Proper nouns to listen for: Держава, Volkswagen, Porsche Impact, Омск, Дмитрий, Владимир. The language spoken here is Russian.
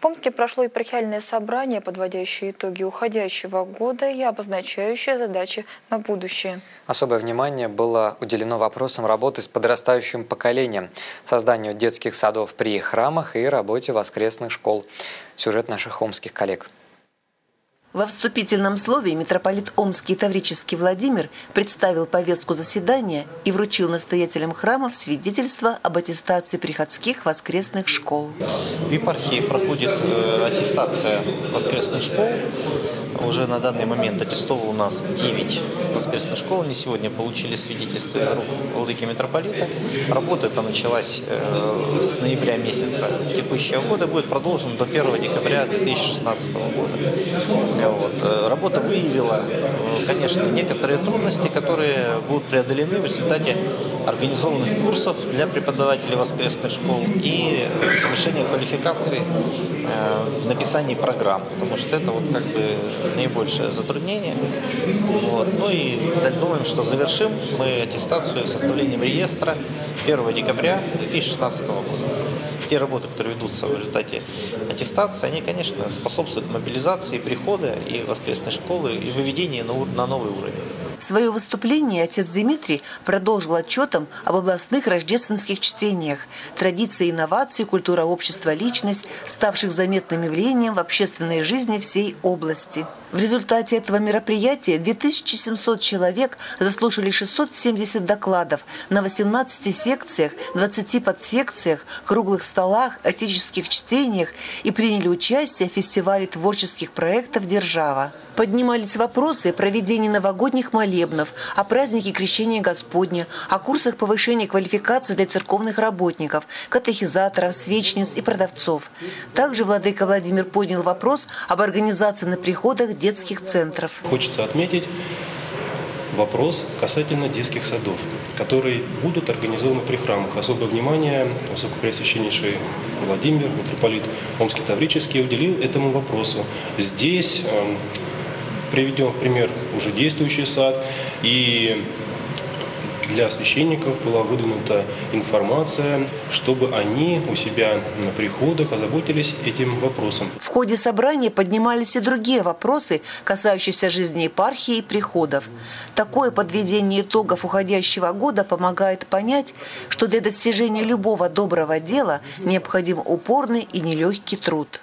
В Омске прошло епархиальное собрание, подводящее итоги уходящего года и обозначающее задачи на будущее. Особое внимание было уделено вопросам работы с подрастающим поколением, созданию детских садов при храмах и работе воскресных школ. Сюжет наших омских коллег. Во вступительном слове митрополит Омский и Таврический Владимир представил повестку заседания и вручил настоятелям храмов свидетельство об аттестации приходских воскресных школ. В епархии проходит аттестация воскресных школ. Уже на данный момент аттестовано у нас 9 воскресных школ. Они сегодня получили свидетельство из рук владыки митрополита. Работа эта началась с ноября месяца текущего года, будет продолжена до 1 декабря 2016 года. Вот. Работа выявила, конечно, некоторые трудности, которые будут преодолены в результате организованных курсов для преподавателей воскресных школ и повышения квалификации в написании программ, потому что это вот как бы наибольшее затруднение. Вот. Ну и думаем, что завершим мы аттестацию составлением реестра 1 декабря 2016 года. Те работы, которые ведутся в результате аттестации, они, конечно, способствуют мобилизации прихода и воскресной школы, и выведению на новый уровень. Свое выступление отец Дмитрий продолжил отчетом об областных рождественских чтениях, традиции, инновации, культура общества, личность, ставших заметным явлением в общественной жизни всей области. В результате этого мероприятия 2700 человек заслушали 670 докладов на 18 секциях, 20 подсекциях, круглых столах, отеческих чтениях и приняли участие в фестивале творческих проектов «Держава». Поднимались вопросы о проведении новогодних молебнов, о празднике Крещения Господня, о курсах повышения квалификации для церковных работников, катехизаторов, свечниц и продавцов. Также владыка Владимир поднял вопрос об организации на приходах детских центров. Хочется отметить вопрос касательно детских садов, которые будут организованы при храмах. Особое внимание высокопреосвященнейший Владимир, митрополит Омский Таврический, уделил этому вопросу. Здесь приведем в пример уже действующий сад, и для священников была выдвинута информация, чтобы они у себя на приходах озаботились этим вопросом. В ходе собрания поднимались и другие вопросы, касающиеся жизни епархии и приходов. Такое подведение итогов уходящего года помогает понять, что для достижения любого доброго дела необходим упорный и нелегкий труд.